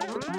All right.